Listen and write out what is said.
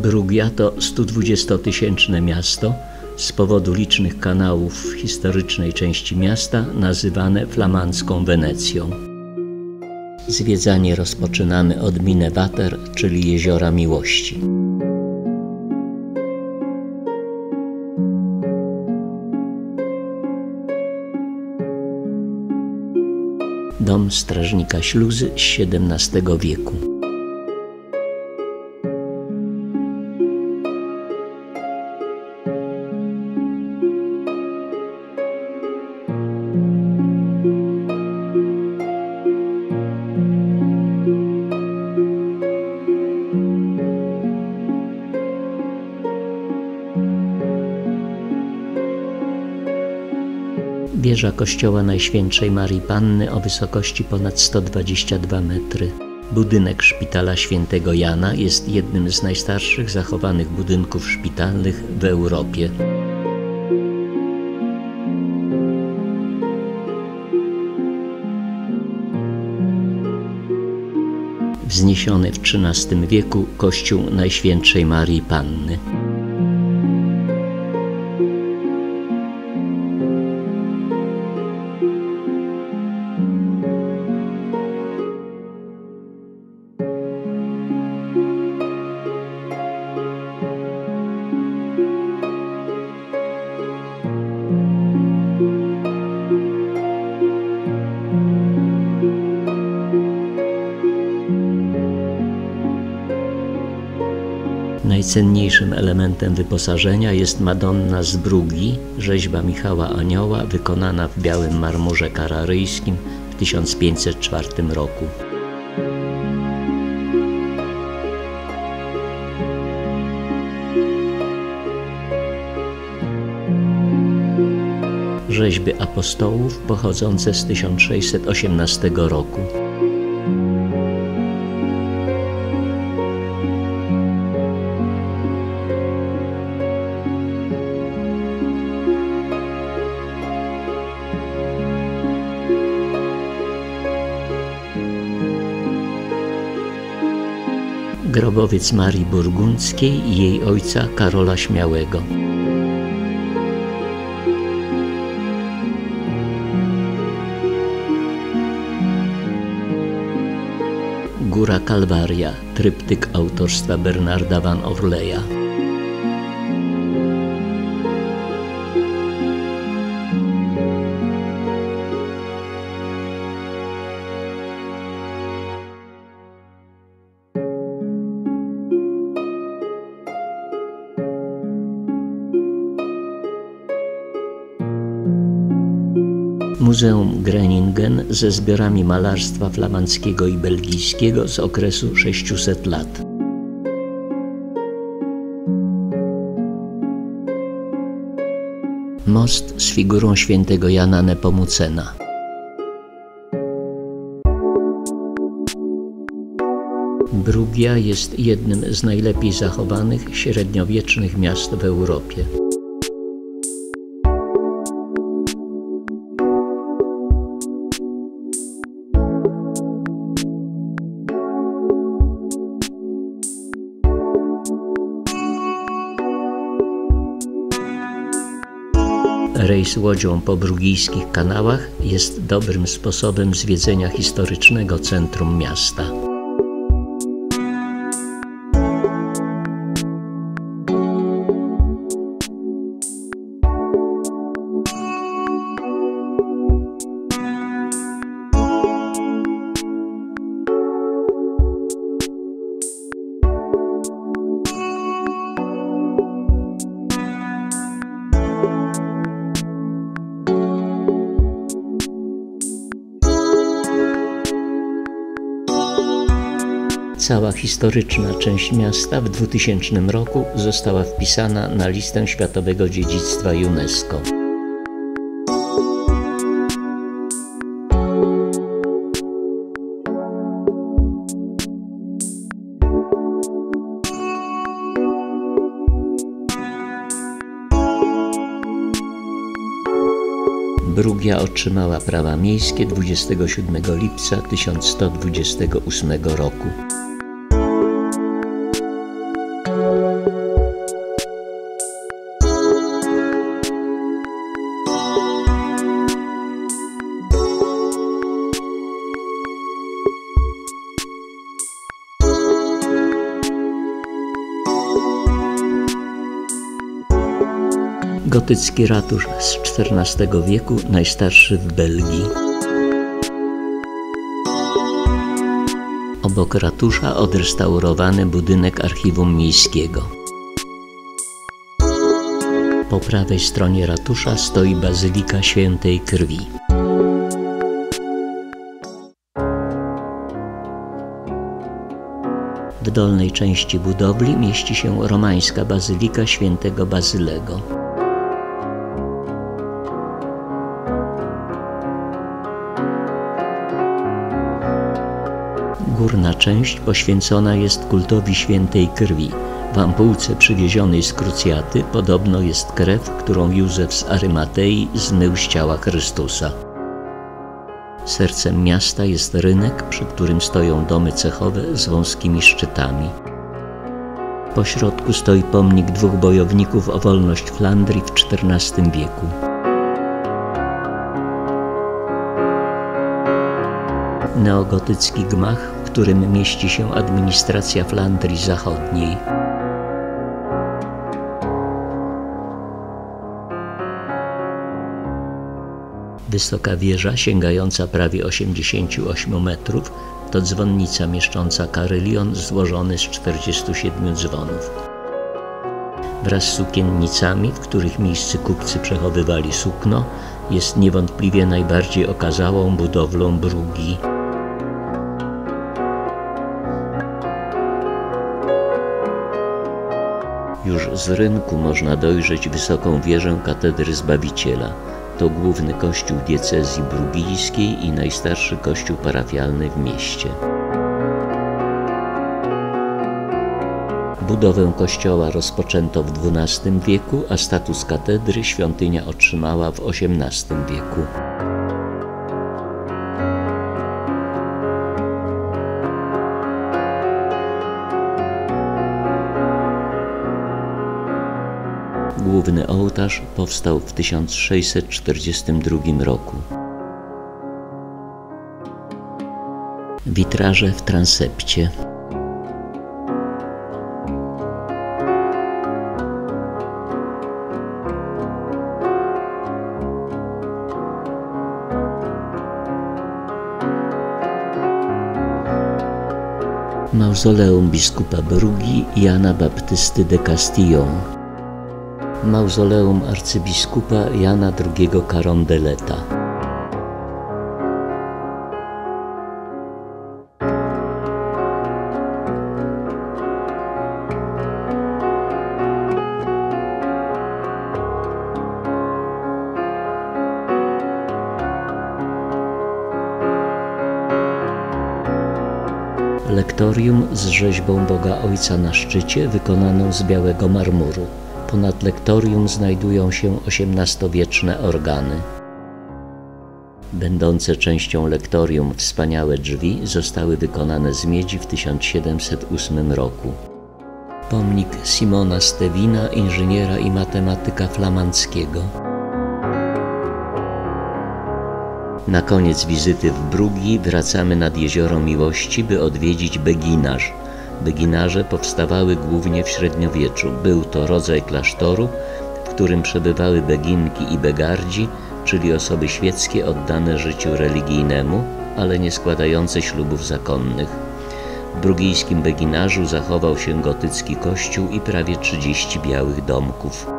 Brugia to 120-tysięczne miasto, z powodu licznych kanałów w historycznej części miasta nazywane flamandzką Wenecją. Zwiedzanie rozpoczynamy od Minnewater, czyli Jeziora Miłości. Dom Strażnika Śluzy z XVII wieku. Wieża kościoła Najświętszej Marii Panny o wysokości ponad 122 metry. Budynek szpitala Świętego Jana jest jednym z najstarszych zachowanych budynków szpitalnych w Europie. Wzniesiony w XIII wieku kościół Najświętszej Marii Panny. Najcenniejszym elementem wyposażenia jest Madonna z Brugii, rzeźba Michała Anioła wykonana w białym marmurze kararyjskim w 1504 roku. Rzeźby apostołów pochodzące z 1618 roku. Grobowiec Marii Burgundzkiej i jej ojca Karola Śmiałego. Góra Kalwaria, tryptyk autorstwa Bernarda van Orleja. Muzeum Groningen ze zbiorami malarstwa flamandzkiego i belgijskiego z okresu 600 lat. Most z figurą świętego Jana Nepomucena. Brugia jest jednym z najlepiej zachowanych średniowiecznych miast w Europie. Rejs łodzią po brugijskich kanałach jest dobrym sposobem zwiedzenia historycznego centrum miasta. Cała historyczna część miasta w 2000 roku została wpisana na listę Światowego Dziedzictwa UNESCO. Brugia otrzymała prawa miejskie 27 lipca 1128 roku. gotycki ratusz z XIV wieku, najstarszy w Belgii. Obok ratusza odrestaurowany budynek Archiwum Miejskiego. Po prawej stronie ratusza stoi Bazylika Świętej Krwi. W dolnej części budowli mieści się romańska Bazylika Świętego Bazylego. Górna część poświęcona jest kultowi Świętej Krwi. W ampułce przywiezionej z krucjaty podobno jest krew, którą Józef z Arymatei zmył z ciała Chrystusa. Sercem miasta jest rynek, przy którym stoją domy cechowe z wąskimi szczytami. Po środku stoi pomnik dwóch bojowników o wolność Flandrii w XIV wieku. Neogotycki gmach, w którym mieści się administracja Flandrii Zachodniej. Wysoka wieża sięgająca prawie 88 metrów to dzwonnica mieszcząca karylion złożony z 47 dzwonów. Wraz z sukiennicami, w których miejscu kupcy przechowywali sukno, jest niewątpliwie najbardziej okazałą budowlą Brugii. Już z rynku można dojrzeć wysoką wieżę Katedry Zbawiciela. To główny kościół diecezji brugijskiej i najstarszy kościół parafialny w mieście. Budowę kościoła rozpoczęto w XII wieku, a status katedry świątynia otrzymała w XVIII wieku. Główny ołtarz powstał w 1642 roku. Witraże w transepcie. Mauzoleum biskupa Brugii Jana Baptysty de Castillon. Mauzoleum arcybiskupa Jana II Karondeleta. Lektorium z rzeźbą Boga Ojca na szczycie wykonaną z białego marmuru. Ponad lektorium znajdują się XVIII-wieczne organy. Będące częścią lektorium wspaniałe drzwi zostały wykonane z miedzi w 1708 roku. Pomnik Simona Stevina, inżyniera i matematyka flamandzkiego. Na koniec wizyty w Brugii wracamy nad Jezioro Miłości, by odwiedzić Beginaż. Beginarze powstawały głównie w średniowieczu. Był to rodzaj klasztoru, w którym przebywały beginki i begardzi, czyli osoby świeckie oddane życiu religijnemu, ale nie składające ślubów zakonnych. W brugijskim Beginarzu zachował się gotycki kościół i prawie 30 białych domków.